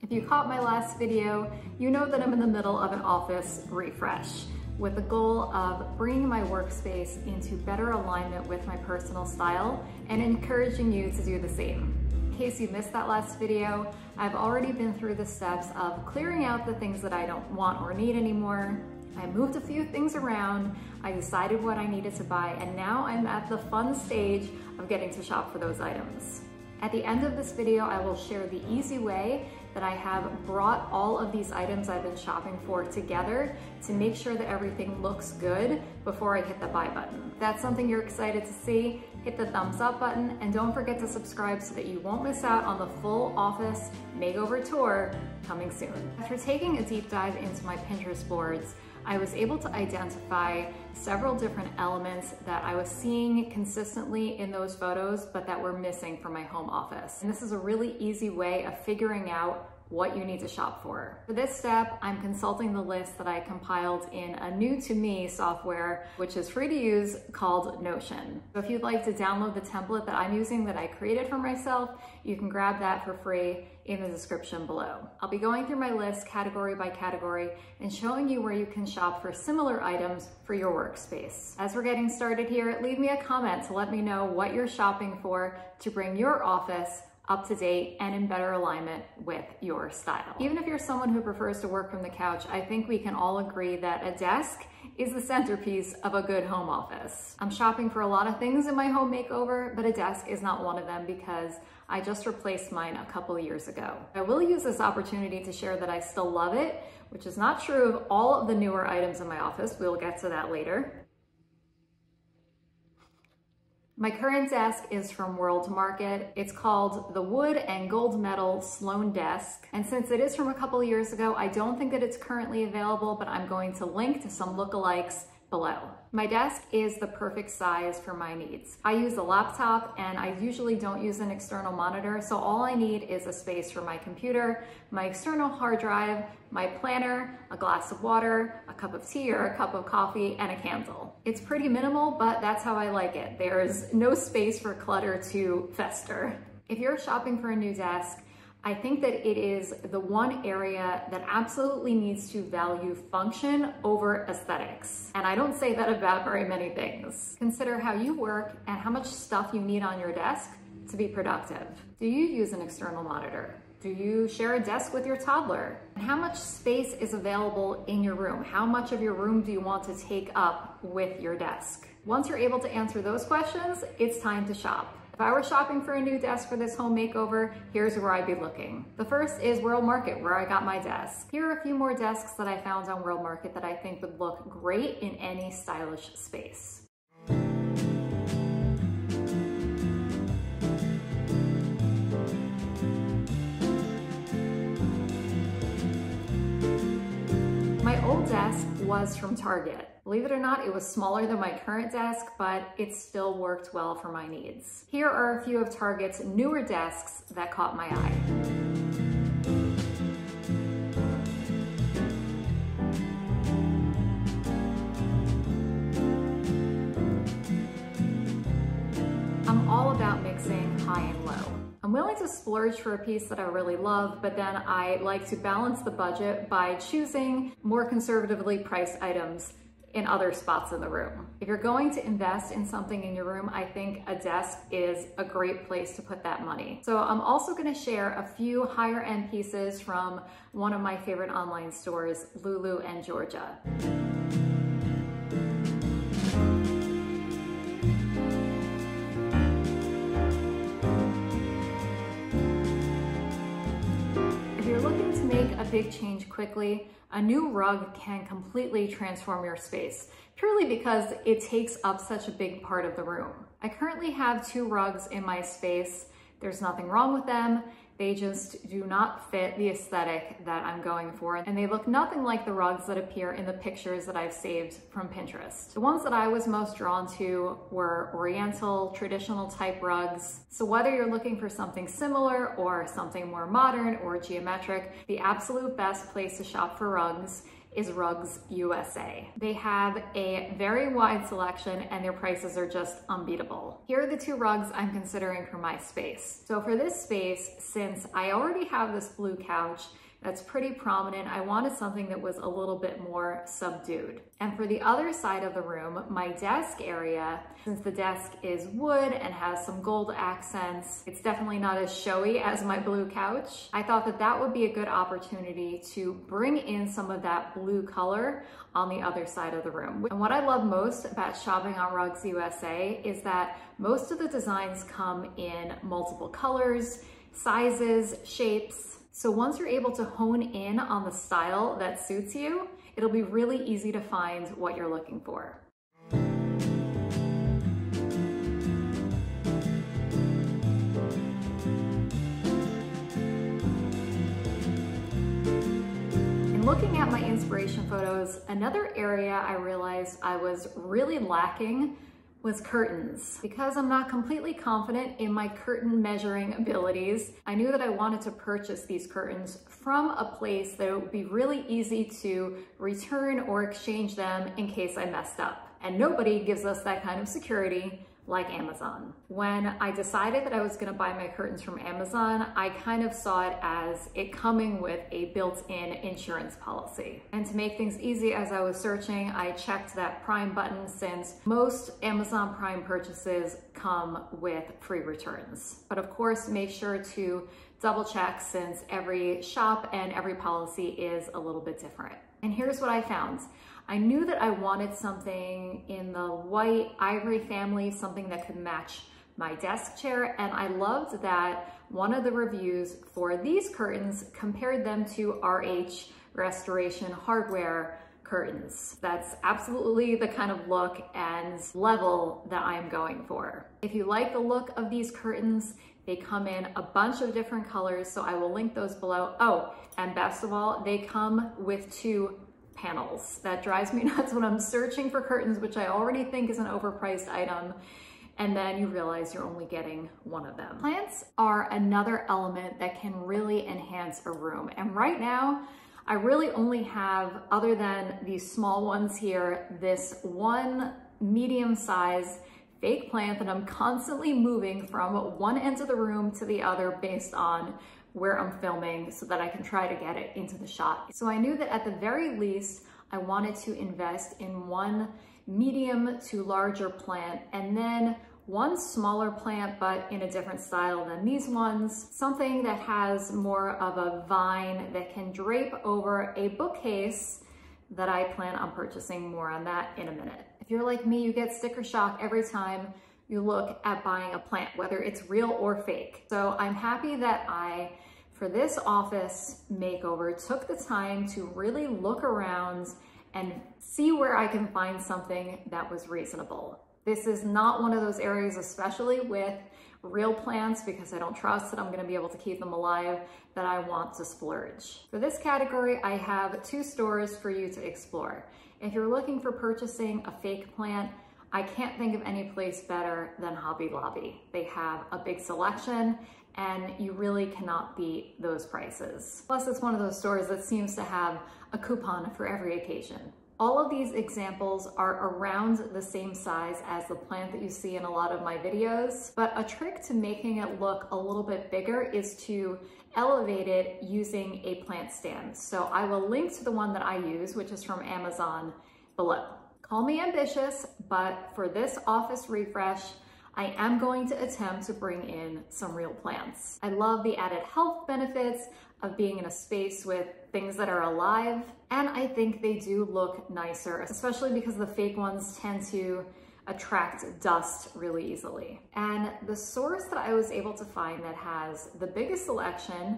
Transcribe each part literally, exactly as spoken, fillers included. If you caught my last video, you know that I'm in the middle of an office refresh with the goal of bringing my workspace into better alignment with my personal style and encouraging you to do the same. In case you missed that last video, I've already been through the steps of clearing out the things that I don't want or need anymore. I moved a few things around, I decided what I needed to buy, and now I'm at the fun stage of getting to shop for those items. At the end of this video, I will share the easy way that I have brought all of these items I've been shopping for together to make sure that everything looks good before I hit the buy button. If that's something you're excited to see, hit the thumbs up button, and don't forget to subscribe so that you won't miss out on the full office makeover tour coming soon. After taking a deep dive into my Pinterest boards, I was able to identify several different elements that I was seeing consistently in those photos, but that were missing from my home office. And this is a really easy way of figuring out what you need to shop for. For this step, I'm consulting the list that I compiled in a new to me software, which is free to use, called Notion. So if you'd like to download the template that I'm using that I created for myself, you can grab that for free in the description below. I'll be going through my list category by category and showing you where you can shop for similar items for your workspace. As we're getting started here, leave me a comment to let me know what you're shopping for to bring your office up to date and in better alignment with your style. Even if you're someone who prefers to work from the couch, I think we can all agree that a desk is the centerpiece of a good home office. I'm shopping for a lot of things in my home makeover, but a desk is not one of them because I just replaced mine a couple years ago. I will use this opportunity to share that I still love it, which is not true of all of the newer items in my office. We'll get to that later. My current desk is from World Market. It's called the Wood and Gold Metal Sloan Desk. And since it is from a couple years ago, I don't think that it's currently available, but I'm going to link to some lookalikes below. My desk is the perfect size for my needs. I use a laptop and I usually don't use an external monitor, so all I need is a space for my computer, my external hard drive, my planner, a glass of water, a cup of tea or a cup of coffee, and a candle. It's pretty minimal, but that's how I like it. There's no space for clutter to fester. If you're shopping for a new desk, I think that it is the one area that absolutely needs to value function over aesthetics. And I don't say that about very many things. Consider how you work and how much stuff you need on your desk to be productive. Do you use an external monitor? Do you share a desk with your toddler? And how much space is available in your room? How much of your room do you want to take up with your desk? Once you're able to answer those questions, it's time to shop. If I were shopping for a new desk for this home makeover, here's where I'd be looking. The first is World Market, where I got my desk. Here are a few more desks that I found on World Market that I think would look great in any stylish space. My old desk was from Target. Believe it or not, it was smaller than my current desk, but it still worked well for my needs. Here are a few of Target's newer desks that caught my eye. I'm all about mixing high and low. I'm willing to splurge for a piece that I really love, but then I like to balance the budget by choosing more conservatively priced items in other spots in the room. If you're going to invest in something in your room, I think a desk is a great place to put that money. So I'm also gonna share a few higher end pieces from one of my favorite online stores, Lulu and Georgia. Make a big change quickly, a new rug can completely transform your space, purely because it takes up such a big part of the room. I currently have two rugs in my space. There's nothing wrong with them. They just do not fit the aesthetic that I'm going for, and they look nothing like the rugs that appear in the pictures that I've saved from Pinterest. The ones that I was most drawn to were oriental, traditional type rugs. So whether you're looking for something similar or something more modern or geometric, the absolute best place to shop for rugs is Rugs U S A. They have a very wide selection and their prices are just unbeatable. Here are the two rugs I'm considering for my space. So for this space, since I already have this blue couch that's pretty prominent, I wanted something that was a little bit more subdued. And for the other side of the room, my desk area, since the desk is wood and has some gold accents, it's definitely not as showy as my blue couch. I thought that that would be a good opportunity to bring in some of that blue color on the other side of the room. And what I love most about shopping on Rugs U S A is that most of the designs come in multiple colors, sizes, shapes. So once you're able to hone in on the style that suits you, it'll be really easy to find what you're looking for. Looking at my inspiration photos, another area I realized I was really lacking was curtains. Because I'm not completely confident in my curtain measuring abilities, I knew that I wanted to purchase these curtains from a place that it would be really easy to return or exchange them in case I messed up. And nobody gives us that kind of security like Amazon. When I decided that I was gonna buy my curtains from Amazon, I kind of saw it as it coming with a built-in insurance policy. And to make things easy, as I was searching, I checked that Prime button, since most Amazon Prime purchases come with free returns. But of course, make sure to double check, since every shop and every policy is a little bit different. And here's what I found. I knew that I wanted something in the white ivory family, something that could match my desk chair, and I loved that one of the reviews for these curtains compared them to R H Restoration Hardware curtains. That's absolutely the kind of look and level that I'm going for. If you like the look of these curtains, they come in a bunch of different colors, so I will link those below. Oh, and best of all, they come with two panels. That drives me nuts when I'm searching for curtains, which I already think is an overpriced item, and then you realize you're only getting one of them. Plants are another element that can really enhance a room, and right now, I really only have, other than these small ones here, this one medium-sized fake plant that I'm constantly moving from one end of the room to the other based on where I'm filming, so that I can try to get it into the shot. So I knew that at the very least, I wanted to invest in one medium to larger plant, and then one smaller plant, but in a different style than these ones. Something that has more of a vine that can drape over a bookcase that I plan on purchasing. More on that in a minute. If you're like me, you get sticker shock every time you look at buying a plant, whether it's real or fake. So I'm happy that I, for this office makeover, took the time to really look around and see where I can find something that was reasonable. This is not one of those areas, especially with real plants, because I don't trust that I'm gonna be able to keep them alive, that I want to splurge. For this category, I have two stores for you to explore. If you're looking for purchasing a fake plant, I can't think of any place better than Hobby Lobby. They have a big selection and you really cannot beat those prices. Plus, it's one of those stores that seems to have a coupon for every occasion. All of these examples are around the same size as the plant that you see in a lot of my videos, but a trick to making it look a little bit bigger is to elevate it using a plant stand. So I will link to the one that I use, which is from Amazon, below. Call me ambitious, but for this office refresh, I am going to attempt to bring in some real plants. I love the added health benefits of being in a space with things that are alive, and I think they do look nicer, especially because the fake ones tend to attract dust really easily. And the source that I was able to find that has the biggest selection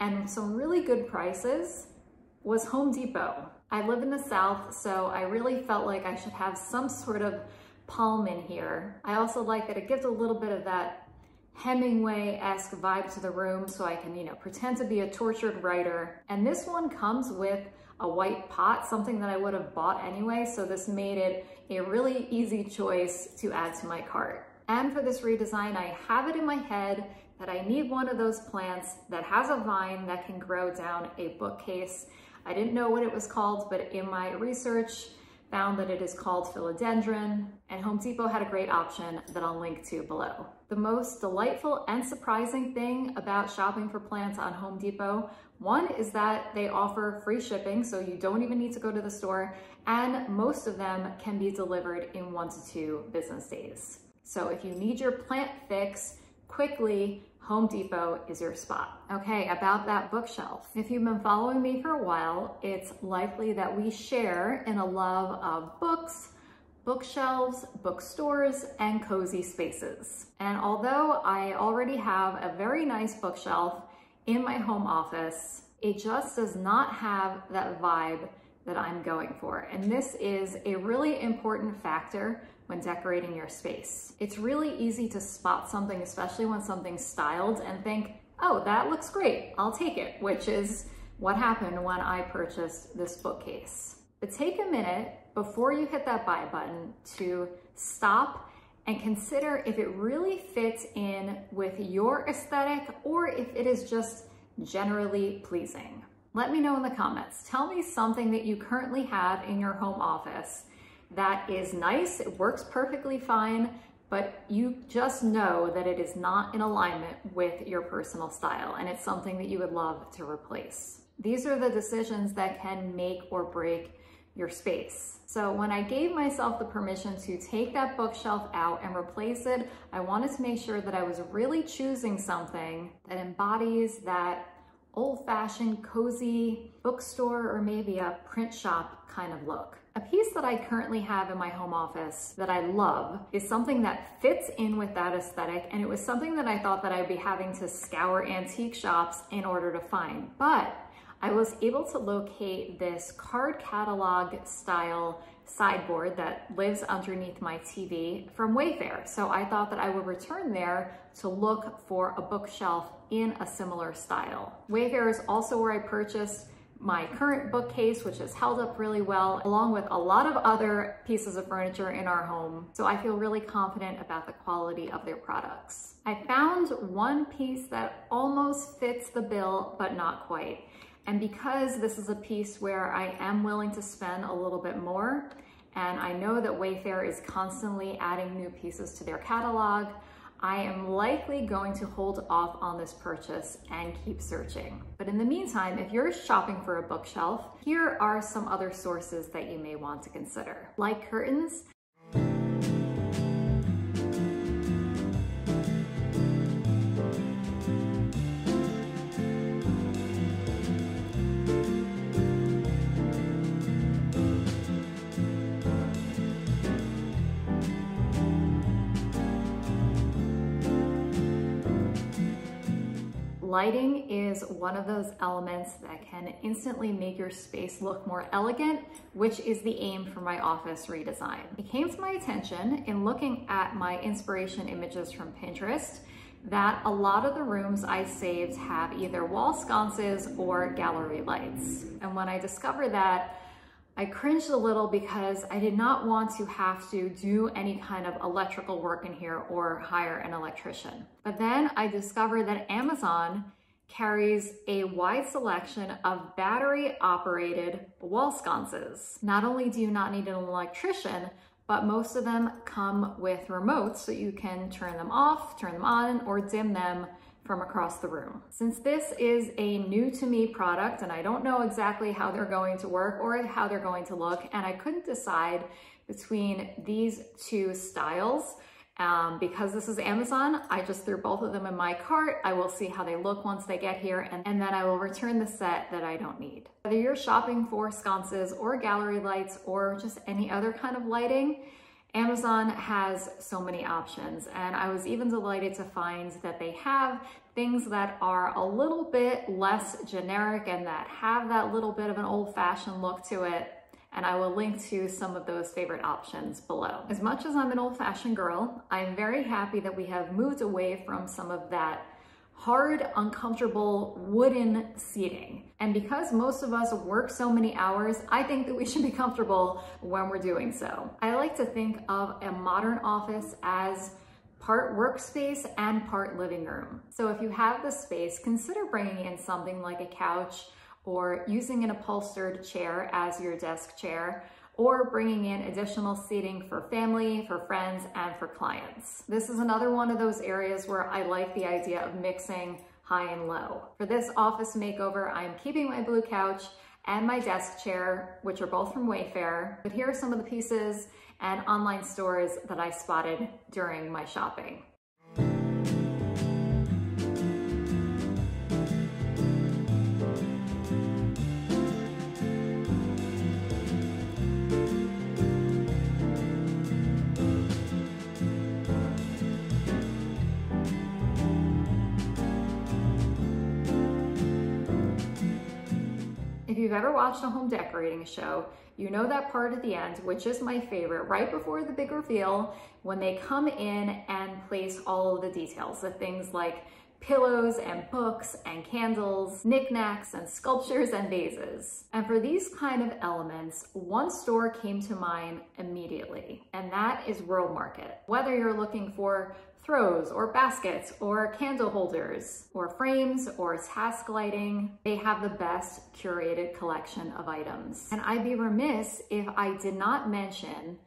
and some really good prices was Home Depot. I live in the South, so I really felt like I should have some sort of palm in here. I also like that it gives a little bit of that Hemingway-esque vibe to the room, so I can, you know, pretend to be a tortured writer. And this one comes with a white pot, something that I would have bought anyway, so this made it a really easy choice to add to my cart. And for this redesign, I have it in my head that I need one of those plants that has a vine that can grow down a bookcase. I didn't know what it was called, but in my research, found that it is called philodendron, and Home Depot had a great option that I'll link to below. The most delightful and surprising thing about shopping for plants on Home Depot, one is that they offer free shipping, so you don't even need to go to the store, and most of them can be delivered in one to two business days. So if you need your plant fix quickly, Home Depot is your spot. Okay, about that bookshelf. If you've been following me for a while, it's likely that we share in a love of books, bookshelves, bookstores, and cozy spaces. And although I already have a very nice bookshelf in my home office, it just does not have that vibe that I'm going for. And this is a really important factor when decorating your space. It's really easy to spot something, especially when something's styled, and think, oh, that looks great, I'll take it, which is what happened when I purchased this bookcase. But take a minute before you hit that buy button to stop and consider if it really fits in with your aesthetic or if it is just generally pleasing. Let me know in the comments. Tell me something that you currently have in your home office that is nice, it works perfectly fine, but you just know that it is not in alignment with your personal style, and it's something that you would love to replace. These are the decisions that can make or break your space. So when I gave myself the permission to take that bookshelf out and replace it, I wanted to make sure that I was really choosing something that embodies that old-fashioned, cozy bookstore or maybe a print shop kind of look. A piece that I currently have in my home office that I love is something that fits in with that aesthetic, and it was something that I thought that I'd be having to scour antique shops in order to find. But I was able to locate this card catalog style sideboard that lives underneath my T V from Wayfair. So I thought that I would return there to look for a bookshelf in a similar style. Wayfair is also where I purchased my current bookcase, which has held up really well, along with a lot of other pieces of furniture in our home. So I feel really confident about the quality of their products. I found one piece that almost fits the bill, but not quite. And because this is a piece where I am willing to spend a little bit more, and I know that Wayfair is constantly adding new pieces to their catalog, I am likely going to hold off on this purchase and keep searching. But in the meantime, if you're shopping for a bookshelf, here are some other sources that you may want to consider. Like curtains, lighting is one of those elements that can instantly make your space look more elegant, which is the aim for my office redesign. It came to my attention in looking at my inspiration images from Pinterest that a lot of the rooms I saved have either wall sconces or gallery lights. And when I discovered that, I cringed a little because I did not want to have to do any kind of electrical work in here or hire an electrician. But then I discovered that Amazon carries a wide selection of battery-operated wall sconces. Not only do you not need an electrician, but most of them come with remotes so you can turn them off, turn them on, or dim them from across the room. Since this is a new to me product and I don't know exactly how they're going to work or how they're going to look, and I couldn't decide between these two styles, um, because this is Amazon, I just threw both of them in my cart. I will see how they look once they get here, and, and then I will return the set that I don't need. Whether you're shopping for sconces or gallery lights or just any other kind of lighting, Amazon has so many options, and I was even delighted to find that they have things that are a little bit less generic and that have that little bit of an old-fashioned look to it, and I will link to some of those favorite options below. As much as I'm an old-fashioned girl, I'm very happy that we have moved away from some of that hard, uncomfortable wooden seating. And because most of us work so many hours, I think that we should be comfortable when we're doing so. I like to think of a modern office as part workspace and part living room. So if you have the space, consider bringing in something like a couch or using an upholstered chair as your desk chair, or bringing in additional seating for family, for friends, and for clients. This is another one of those areas where I like the idea of mixing high and low. For this office makeover, I'm keeping my blue couch and my desk chair, which are both from Wayfair, but here are some of the pieces and online stores that I spotted during my shopping. If you've ever watched a home decorating show, you know that part at the end, which is my favorite, right before the big reveal, when they come in and place all of the details, the things like pillows and books and candles, knickknacks and sculptures and vases. And for these kind of elements, one store came to mind immediately, and that is World Market. Whether you're looking for throws or baskets or candle holders or frames or task lighting, they have the best curated collection of items. And I'd be remiss if I did not mention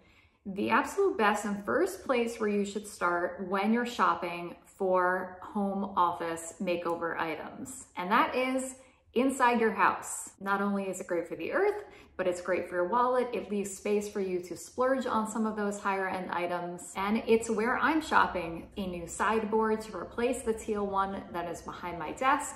the absolute best and first place where you should start when you're shopping for home office makeover items, and that is inside your house. Not only is it great for the earth, but it's great for your wallet. It leaves space for you to splurge on some of those higher end items. And it's where I'm shopping a new sideboard to replace the teal one that is behind my desk.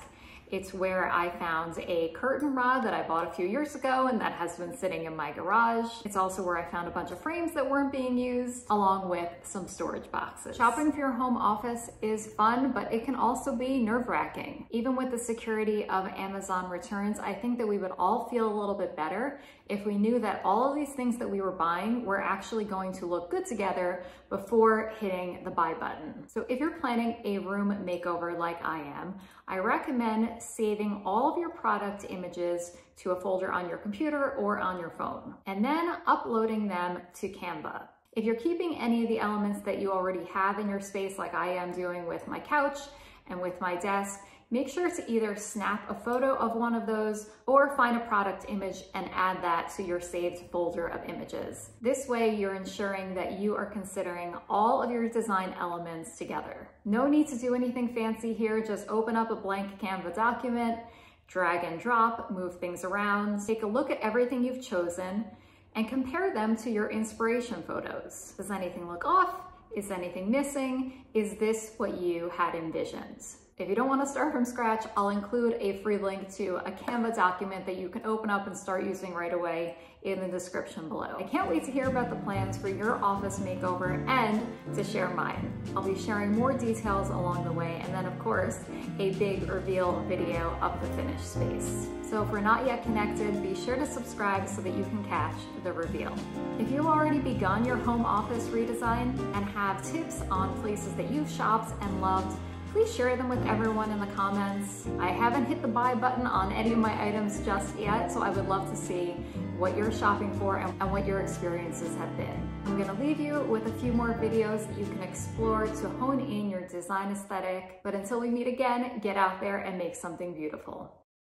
It's where I found a curtain rod that I bought a few years ago and that has been sitting in my garage. It's also where I found a bunch of frames that weren't being used, along with some storage boxes. Shopping for your home office is fun, but it can also be nerve-wracking. Even with the security of Amazon returns, I think that we would all feel a little bit better if we knew that all of these things that we were buying were actually going to look good together before hitting the buy button. So if you're planning a room makeover like I am, I recommend saving all of your product images to a folder on your computer or on your phone, and then uploading them to Canva. If you're keeping any of the elements that you already have in your space, like I am doing with my couch and with my desk, make sure to either snap a photo of one of those or find a product image and add that to your saved folder of images. This way, you're ensuring that you are considering all of your design elements together. No need to do anything fancy here. Just open up a blank Canva document, drag and drop, move things around, take a look at everything you've chosen, and compare them to your inspiration photos. Does anything look off? Is anything missing? Is this what you had envisioned? If you don't want to start from scratch, I'll include a free link to a Canva document that you can open up and start using right away in the description below. I can't wait to hear about the plans for your office makeover and to share mine. I'll be sharing more details along the way, and then of course, a big reveal video of the finished space. So if we're not yet connected, be sure to subscribe so that you can catch the reveal. If you've already begun your home office redesign and have tips on places that you've shopped and loved, please share them with everyone in the comments. I haven't hit the buy button on any of my items just yet, so I would love to see what you're shopping for and what your experiences have been. I'm gonna leave you with a few more videos that you can explore to hone in your design aesthetic, but until we meet again, get out there and make something beautiful.